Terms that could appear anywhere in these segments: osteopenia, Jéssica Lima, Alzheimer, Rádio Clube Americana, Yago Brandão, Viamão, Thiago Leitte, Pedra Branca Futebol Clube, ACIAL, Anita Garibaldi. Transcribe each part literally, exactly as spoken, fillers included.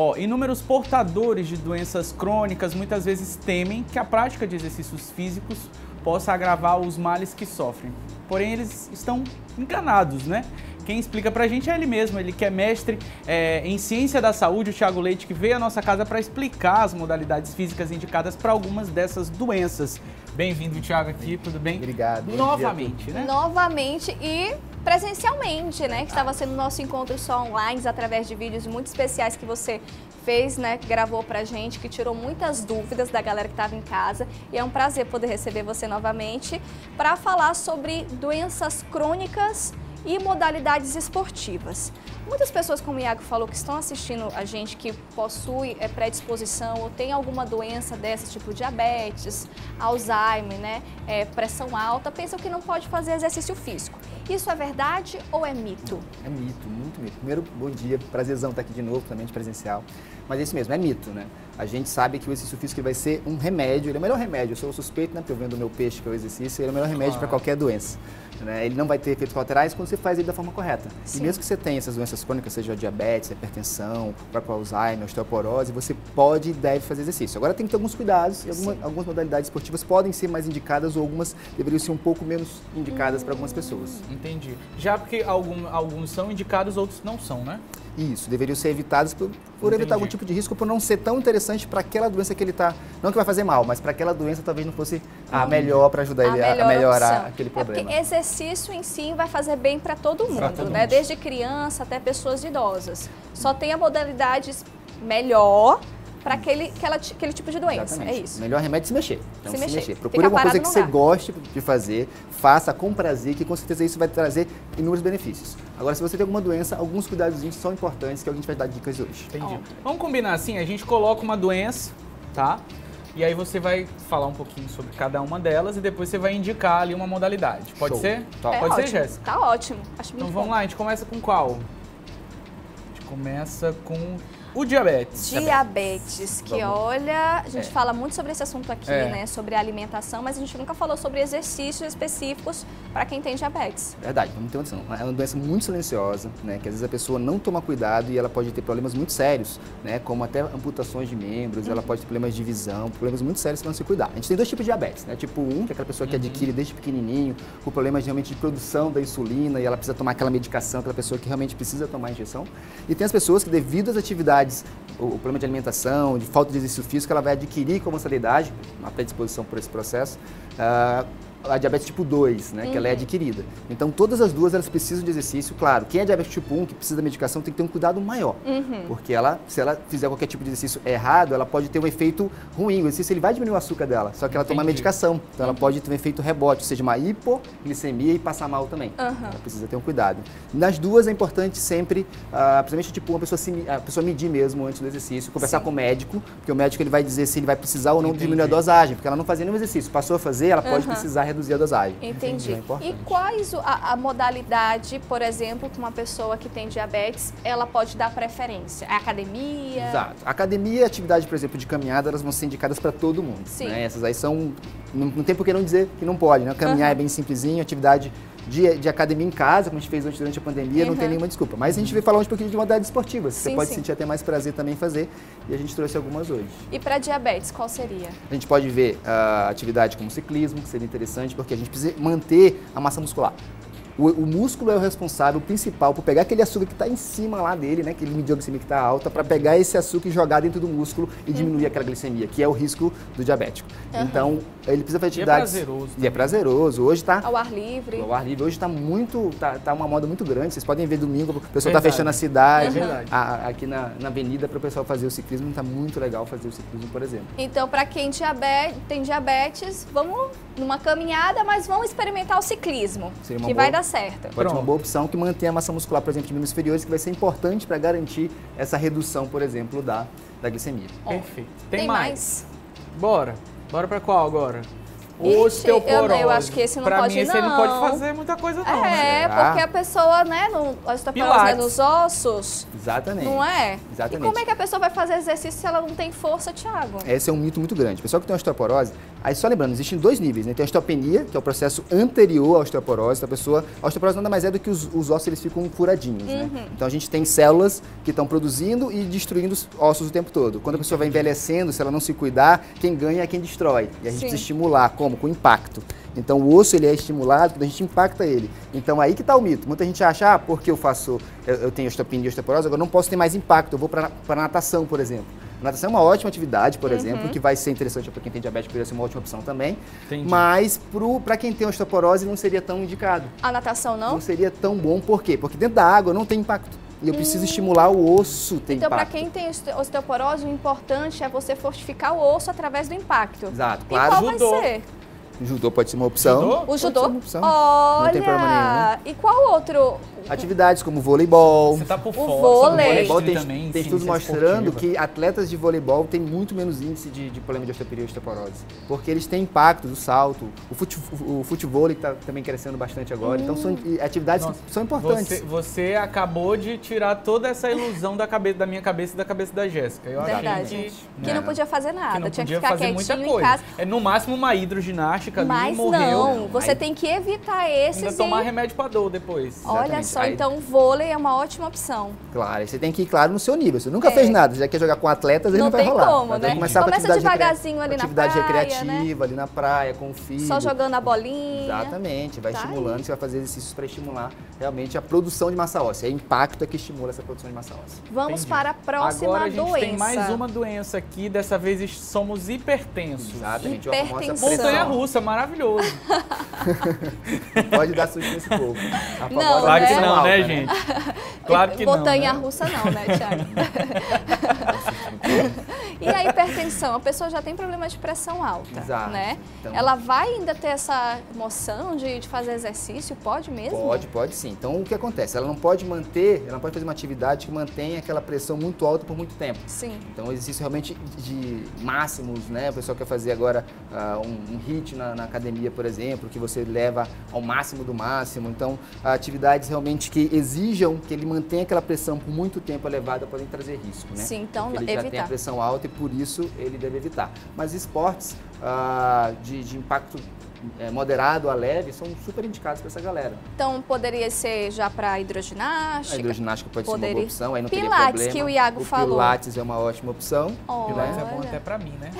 Ó, inúmeros portadores de doenças crônicas muitas vezes temem que a prática de exercícios físicos possa agravar os males que sofrem. Porém, eles estão enganados, né? Quem explica pra gente é ele mesmo, ele que é mestre é, em ciência da saúde, o Thiago Leitte, que veio à nossa casa para explicar as modalidades físicas indicadas para algumas dessas doenças. Bem-vindo, Thiago, aqui, tudo bem? Obrigado. Novamente, né? Novamente e presencialmente, né? Que estava sendo o nosso encontro só online, através de vídeos muito especiais que você fez, né? Que gravou pra gente, que tirou muitas dúvidas da galera que estava em casa. E é um prazer poder receber você novamente para falar sobre doenças crônicas e modalidades esportivas. Muitas pessoas, como o Iago falou, que estão assistindo a gente, que possui é, predisposição ou tem alguma doença dessa, tipo diabetes, Alzheimer, né, é, pressão alta, pensam que não pode fazer exercício físico. Isso é verdade ou é mito? É mito, muito mito. Primeiro, bom dia, prazerzão estar aqui de novo, também de presencial. Mas é isso mesmo, é mito, né? A gente sabe que o exercício físico vai ser um remédio, ele é o melhor remédio. Eu sou suspeito, né, porque eu vendo o meu peixe, que é o exercício, ele é o melhor remédio, claro, para qualquer doença. Né? Ele não vai ter efeitos colaterais quando você faz ele da forma correta. Sim. E mesmo que você tenha essas doenças crônicas, seja a diabetes, a hipertensão, o próprio Alzheimer, a osteoporose, você pode e deve fazer exercício. Agora tem que ter alguns cuidados, e alguma, algumas modalidades esportivas podem ser mais indicadas ou algumas deveriam ser um pouco menos indicadas hum. para algumas pessoas. Entendi. Já porque algum, alguns são indicados, outros não são, né? Isso, deveriam ser evitados por, por evitar algum tipo de risco, por não ser tão interessante para aquela doença que ele está, não que vai fazer mal, mas para aquela doença talvez não fosse a melhor para ajudar a ele melhor a melhorar opção. Aquele problema. É, exercício em si vai fazer bem para todo mundo, todo né? Mundo. Desde criança até pessoas idosas. Só tem a modalidade melhor para aquele, aquele tipo de doença, exatamente. É isso. O melhor remédio é se mexer. Então, se, se mexer. mexer. Procure alguma coisa que você goste de fazer, faça com prazer, que com certeza isso vai trazer inúmeros benefícios. Agora, se você tem alguma doença, alguns cuidadozinhos são importantes que a gente vai dar dicas hoje. Entendi. Ó, vamos combinar assim, a gente coloca uma doença, tá? E aí você vai falar um pouquinho sobre cada uma delas e depois você vai indicar ali uma modalidade. Pode Show. ser? Tá. É Pode ótimo. ser, Jéssica? Tá ótimo. Acho muito então vamos bom. lá, a gente começa com qual? A gente começa com... O diabetes. Diabetes, que olha, a gente é. fala muito sobre esse assunto aqui, é. né, sobre alimentação, mas a gente nunca falou sobre exercícios específicos para quem tem diabetes. Verdade, vamos ter atenção. É uma doença muito silenciosa, né, que às vezes a pessoa não toma cuidado e ela pode ter problemas muito sérios, né, como até amputações de membros, uhum. ela pode ter problemas de visão, problemas muito sérios se não se cuidar. A gente tem dois tipos de diabetes, né, tipo um, que é aquela pessoa que uhum. adquire desde pequenininho, com problemas realmente de produção da insulina e ela precisa tomar aquela medicação, aquela pessoa que realmente precisa tomar a injeção. E tem as pessoas que devido às atividades o problema de alimentação, de falta de exercício físico, ela vai adquirir com a mortalidade, uma predisposição por esse processo, uh, a diabetes tipo dois, né, uhum. que ela é adquirida. Então, todas as duas, elas precisam de exercício, claro. Quem é diabetes tipo um, que precisa da medicação, tem que ter um cuidado maior, uhum. porque ela, se ela fizer qualquer tipo de exercício errado, ela pode ter um efeito ruim. O exercício ele vai diminuir o açúcar dela, só que ela Entendi. toma medicação, então uhum. ela pode ter um efeito rebote, ou seja, uma hipoglicemia e passar mal também. Uhum. Ela precisa ter um cuidado. Nas duas, é importante sempre, uh, principalmente tipo uma pessoa, se, a pessoa medir mesmo antes do exercício, conversar Sim. com o médico, porque o médico ele vai dizer se ele vai precisar ou não Entendi. diminuir a dosagem, porque ela não fazia nenhum exercício, passou a fazer, ela pode uhum. precisar reduzir a dosagem. Entendi. É e quais a, a modalidade, por exemplo, que uma pessoa que tem diabetes, ela pode dar preferência? A academia? Exato. A academia e atividade, por exemplo, de caminhada, elas vão ser indicadas para todo mundo. Sim. Né? Essas aí são... Não, não tem por que não dizer que não pode, né? Caminhar uhum. é bem simplesinho, atividade... De, de academia em casa, como a gente fez durante a pandemia, uhum. não tem nenhuma desculpa. Mas a gente veio falar um pouquinho de modalidades esportivas. Sim, você pode sim. sentir até mais prazer também em fazer. E a gente trouxe algumas hoje. E para diabetes, qual seria? A gente pode ver a uh, atividade como ciclismo, que seria interessante, porque a gente precisa manter a massa muscular. O, o músculo é o responsável principal por pegar aquele açúcar que está em cima lá dele, né? Aquele medioglicemia que está alta, para pegar esse açúcar e jogar dentro do músculo e diminuir uhum. aquela glicemia, que é o risco do diabético. Uhum. Então, ele precisa fazer atividades... E é prazeroso. Também. E é prazeroso. Hoje está... Ao ar livre. Ao ar livre. Hoje está muito... Tá, tá uma moda muito grande. Vocês podem ver domingo, o pessoal está fechando a cidade, uhum. a, aqui na, na avenida, para o pessoal fazer o ciclismo. Está muito legal fazer o ciclismo, por exemplo. Então, para quem tem diabetes, vamos numa caminhada, mas vamos experimentar o ciclismo, Seria uma que boa... vai dar certa. Pode ser uma boa opção que mantém a massa muscular, por exemplo, de membros inferiores, que vai ser importante para garantir essa redução, por exemplo, da, da glicemia. Perfeito. Tem, Tem mais? mais? Bora. Bora para qual agora? osteoporose. Eu, eu acho que esse não pra pode, mim, não. Pra mim, esse ele pode fazer muita coisa, não. É, né? Porque a pessoa, né, no, a osteoporose né, nos ossos. Exatamente. Não é? Exatamente. E como é que a pessoa vai fazer exercício se ela não tem força, Thiago? Esse é um mito muito grande. O pessoal que tem osteoporose, aí só lembrando, existem dois níveis, né? Tem a osteopenia, que é o processo anterior à osteoporose. A pessoa, a osteoporose nada mais é do que os, os ossos, eles ficam furadinhos, uhum. né? Então a gente tem células que estão produzindo e destruindo os ossos o tempo todo. Quando a pessoa vai envelhecendo, se ela não se cuidar, quem ganha é quem destrói. E a gente Sim. precisa estimular, como? Com impacto. Então o osso ele é estimulado quando a gente impacta ele. Então aí que está o mito. Muita gente acha, ah, porque eu faço, eu, eu tenho osteopenia e osteoporose, agora não posso ter mais impacto, eu vou para a natação, por exemplo. A natação é uma ótima atividade, por uhum. exemplo, que vai ser interessante para quem tem diabetes, poderia ser uma ótima opção também. Entendi. Mas para quem tem osteoporose não seria tão indicado. A natação não? Não seria tão bom, por quê? Porque dentro da água não tem impacto. E eu preciso hum. estimular o osso ter então, impacto. Então, para quem tem osteoporose, o importante é você fortificar o osso através do impacto. Exato, claro. E qual judô. vai ser? O judô pode ser uma opção. Judô? O judô? Uma opção. Olha! Não tem problema nenhum. Né? E qual outro? Atividades como voleibol. Você tá por fora. O vôlei. O voleibol tem, também, tem estudos mostrando esportiva. que atletas de voleibol têm muito menos índice de, de problema de osteoporose e osteoporose. Porque eles têm impacto do salto. O, fute, o futebol que está também crescendo bastante agora. Hum. Então são atividades Nossa, que são importantes. Você, você acabou de tirar toda essa ilusão da, cabeça, da minha cabeça e da cabeça da Jéssica. Eu Verdade. achei que, que não podia fazer nada. Que não Tinha podia que ficar fazer quietinho muita coisa. em casa. É, no máximo uma hidroginástica. Mas morreu, não, né? você Aí, tem que evitar esses ainda e... tomar remédio para dor depois. Olha Exatamente. só, Aí... então vôlei é uma ótima opção. Claro, você tem que ir, claro, no seu nível. Você nunca é. fez nada, você já quer jogar com atletas, ele não, não vai rolar. Não tem como, né? Começar Começa devagarzinho recre... ali na atividade praia, Atividade recreativa, né? ali na praia, com o filho. Só jogando a bolinha. Exatamente, vai tá estimulando, aí. você vai fazer exercícios para estimular realmente a produção de massa óssea. É o impacto que estimula essa produção de massa óssea. Vamos Entendi. para a próxima Agora, a gente doença. tem mais uma doença aqui, dessa vez somos hipertensos. Exatamente, hipertensão. Montanha-russa. Maravilhoso. Pode dar susto nesse povo. Não, claro né? que não, né, gente? Claro que Montanha não. Montanha-russa né? não, né, Thiago? E a hipertensão? A pessoa já tem problema de pressão alta, Exato. né? Então, ela vai ainda ter essa noção de, de fazer exercício? Pode mesmo? Pode, pode sim. Então, o que acontece? Ela não pode manter, ela não pode fazer uma atividade que mantenha aquela pressão muito alta por muito tempo. Sim. Então, o exercício realmente de máximos, né? O pessoal quer fazer agora uh, um, um hit na na academia, por exemplo, que você leva ao máximo do máximo. Então, atividades realmente que exijam que ele mantenha aquela pressão por muito tempo elevada podem trazer risco, né? Sim, então Porque ele evitar. já tem a pressão alta e por isso ele deve evitar. Mas esportes ah, de, de impacto É, moderado a leve, são super indicados para essa galera. Então, poderia ser já para hidroginástica? A hidroginástica pode poderia. ser uma boa opção, aí não tem problema. Pilates, que o Iago o falou. Pilates é uma ótima opção. Olha. Pilates é bom até para mim, né?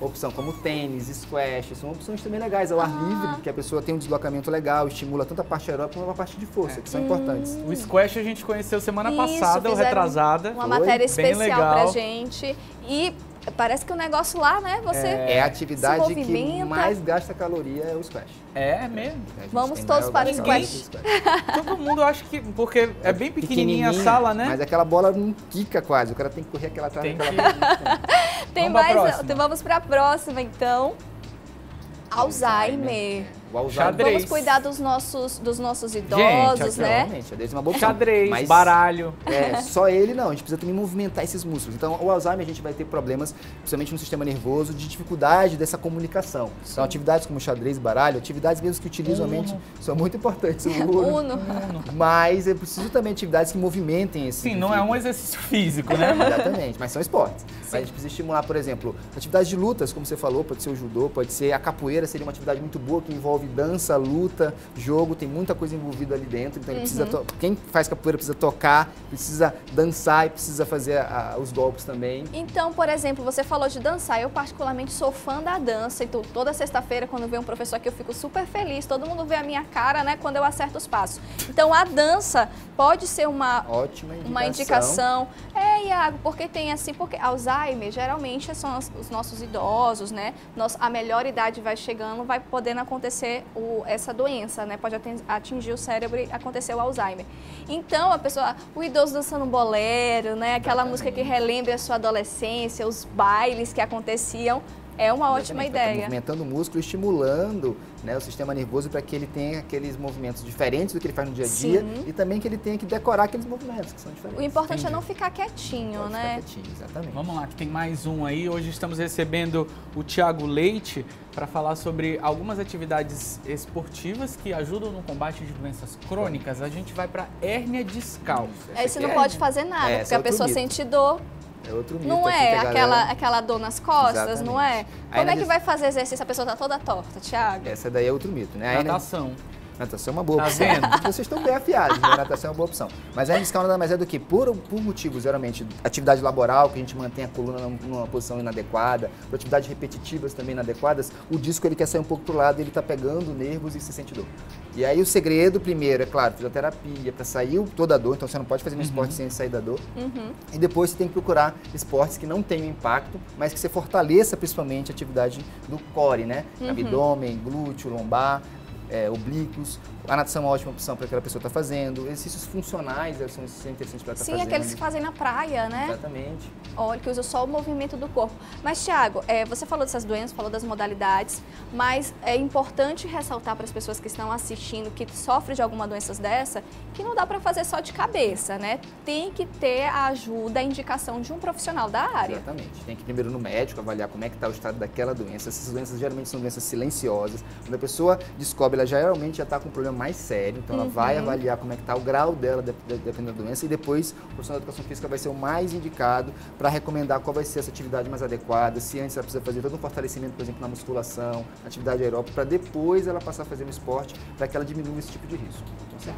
Opção como tênis, squash, são opções também legais, ao ah. ar livre, que a pessoa tem um deslocamento legal, estimula tanto a parte aeróbica como a parte de força, é. que são hum. importantes. O squash a gente conheceu semana Isso, passada, ou retrasada. Uma Foi. matéria especial para gente. E... Parece que o negócio lá, né? Você É a atividade que mais gasta caloria é o squash. É mesmo. Vamos todos para o squash. Todo mundo acha que... Porque é bem pequenininha a sala, né? Mas aquela bola não quica quase. O cara tem que correr aquela atrás. Tem mais... Vamos para a próxima, então. Alzheimer. O Alzheimer. Xadrez. Vamos cuidar dos nossos, dos nossos idosos, Gente, né? Realmente, xadrez é uma boa opção. Xadrez, mas baralho. É, só ele não, a gente precisa também movimentar esses músculos. Então, o Alzheimer a gente vai ter problemas, principalmente no sistema nervoso, de dificuldade dessa comunicação. Sim. Então, atividades como xadrez e baralho, atividades mesmo que utilizam a mente, são muito importantes. O Uno. Uno. Mas eu preciso também de atividades que movimentem esse... Sim, não é um exercício físico, né? É, exatamente, mas são esportes. Sim. Mas a gente precisa estimular, por exemplo, atividades de lutas, como você falou, pode ser o judô, pode ser a capoeira, seria uma atividade muito boa que envolve dança, luta, jogo, tem muita coisa envolvida ali dentro. Então, ele uhum. precisa quem faz capoeira precisa tocar, precisa dançar e precisa fazer a, os golpes também. Então, por exemplo, você falou de dançar. Eu, particularmente, sou fã da dança. Então, toda sexta-feira, quando vem um professor aqui, eu fico super feliz. Todo mundo vê a minha cara, né, quando eu acerto os passos. Então, a dança pode ser uma ótima indicação. Uma indicação. É, Iago, porque tem assim... Porque Alzheimer, geralmente, são os nossos idosos, né? Nos, a melhor idade vai chegando, vai podendo acontecer O, essa doença, né? Pode atingir o cérebro e acontecer o Alzheimer. Então, a pessoa, o idoso dançando bolero, né? Aquela música que relembra a sua adolescência, os bailes que aconteciam. É uma ótima ideia. Tá movimentando o músculo, estimulando, né, o sistema nervoso para que ele tenha aqueles movimentos diferentes do que ele faz no dia a dia. Sim. E também que ele tenha que decorar aqueles movimentos que são diferentes. O importante Entendi. é não ficar quietinho, Pode né? Ficar quietinho, exatamente. Vamos lá, que tem mais um aí. Hoje estamos recebendo o Thiago Leitte para falar sobre algumas atividades esportivas que ajudam no combate de doenças crônicas. A gente vai para hérnia discal. Aí você não pode fazer nada, é, porque a pessoa sente dor. É outro mito. Não é aquela, aquela dor nas costas, Exatamente. não é? Como é que dis... vai fazer exercício? A pessoa tá toda torta, Thiago. Essa daí é outro mito, né? A natação. A natação é uma boa opção. Tá vendo? Vocês estão bem afiados, né? A natação é uma boa opção. Mas a hernia discal nada mais é do que por, por motivos, geralmente, atividade laboral, que a gente mantém a coluna numa posição inadequada, por atividades repetitivas também inadequadas, o disco ele quer sair um pouco pro lado, ele tá pegando nervos e se sente dor. E aí o segredo, primeiro, é claro, fisioterapia, para sair toda a dor, então você não pode fazer um uhum. esporte sem sair da dor. Uhum. E depois você tem que procurar esportes que não tenham impacto, mas que você fortaleça principalmente a atividade do core, né? Uhum. Abdômen, glúteo, lombar, é, oblíquos. A natação é uma ótima opção para aquela pessoa estar tá fazendo. Exercícios funcionais são interessantes para estar tá fazendo. Sim, aqueles que fazem na praia, né? Exatamente. Olha, que usa só o movimento do corpo. Mas, Thiago, é, você falou dessas doenças, falou das modalidades, mas é importante ressaltar para as pessoas que estão assistindo, que sofrem de alguma doença dessa, que não dá para fazer só de cabeça, né? Tem que ter a ajuda, a indicação de um profissional da área. Exatamente. Tem que ir primeiro no médico, avaliar como é que está o estado daquela doença. Essas doenças geralmente são doenças silenciosas. Quando a pessoa descobre, ela geralmente já está com um problema mais sério, então uhum. ela vai avaliar como é que está o grau dela, dependendo da doença, e depois o profissional da educação física vai ser o mais indicado para recomendar qual vai ser essa atividade mais adequada, se antes ela precisa fazer todo um fortalecimento, por exemplo, na musculação, atividade aeróbica, para depois ela passar a fazer um esporte, para que ela diminua esse tipo de risco.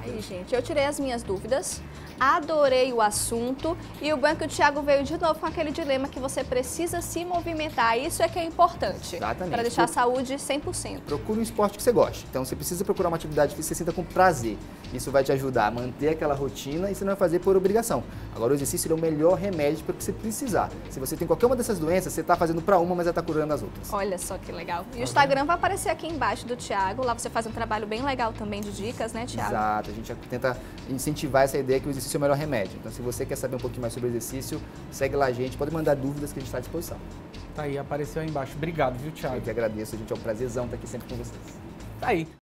Aí, gente, eu tirei as minhas dúvidas, adorei o assunto, e o banco do Thiago veio de novo com aquele dilema que você precisa se movimentar, isso é que é importante, para deixar a saúde cem por cento. Procure um esporte que você goste, então você precisa procurar uma atividade que você sinta com prazer. Isso vai te ajudar a manter aquela rotina e você não vai fazer por obrigação. Agora, o exercício é o melhor remédio para o que você precisar. Se você tem qualquer uma dessas doenças, você está fazendo para uma, mas já está curando as outras. Olha só que legal. E o Instagram vai aparecer aqui embaixo do Thiago. Lá você faz um trabalho bem legal também de dicas, né, Thiago? Exato. A gente tenta incentivar essa ideia que o exercício é o melhor remédio. Então, se você quer saber um pouquinho mais sobre o exercício, segue lá a gente. Pode mandar dúvidas que a gente está à disposição. Tá aí, apareceu aí embaixo. Obrigado, viu, Thiago? Eu que agradeço, gente. É um prazerzão estar aqui sempre com vocês. Tá aí.